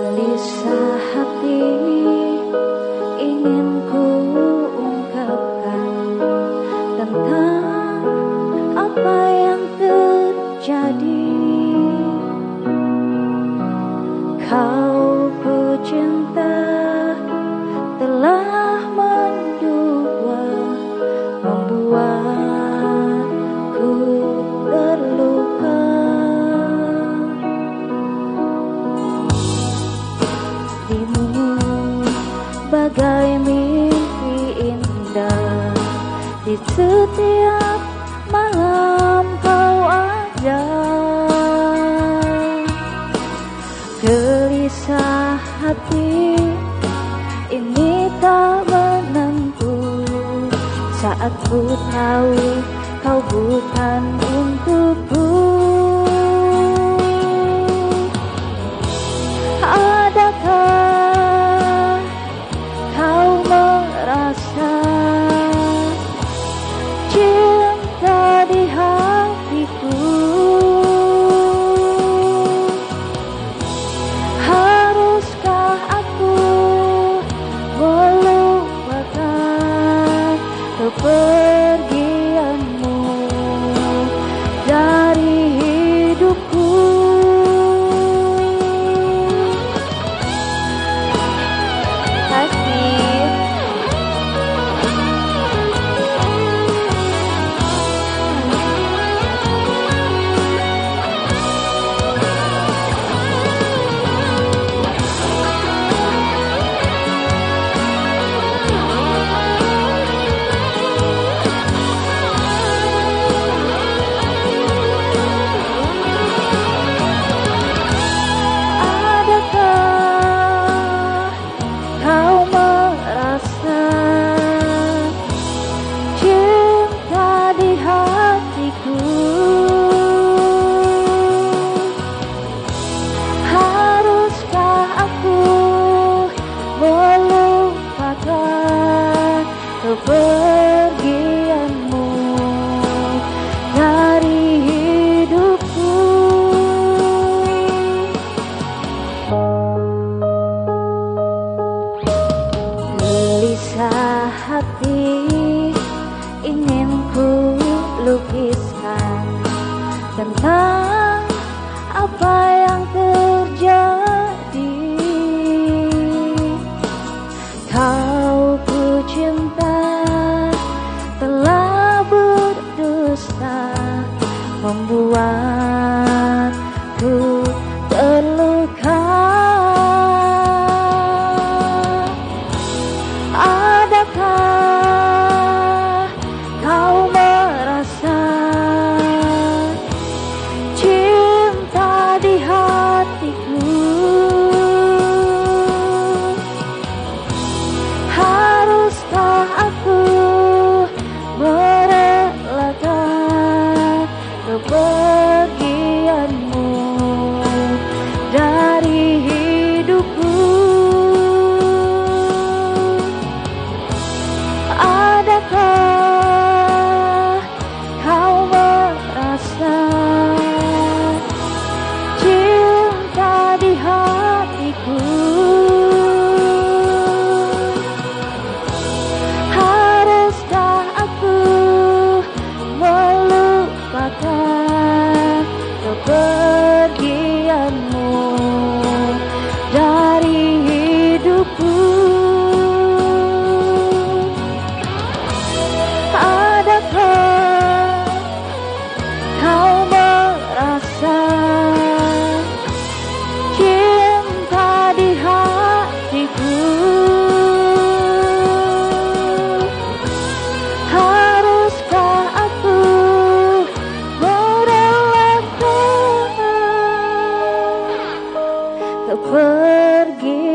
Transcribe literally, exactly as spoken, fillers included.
Gelisah hati ingin ku ungkapkan tentang apa yang terjadi. Kau ku cinta telah mendua, membuatku terluka. Hatimu bagai mimpi indah, di setiap malam kau ada. Gelisah hati ini tak menentu, saat ku tahu kau bukan untukku. Adakah kau merasa cinta di hatiku? Haruskah aku melupakan kepergianmu dari hidupku? Kepergianmu dari hidupku. Gelisah hati ingin ku lukiskan tentang apa yang terjadi. Kau ku cinta membuatku terluka. Adakah kau merasa cinta di hatiku? Haruskah aku kepergianmu dari hidupku? Adakah kau merasa cinta di hatiku? Haruskah aku melupakan kepergianmu dari hidupku? Adakah kau merasa cinta di hatiku? Haruskah aku kepergian?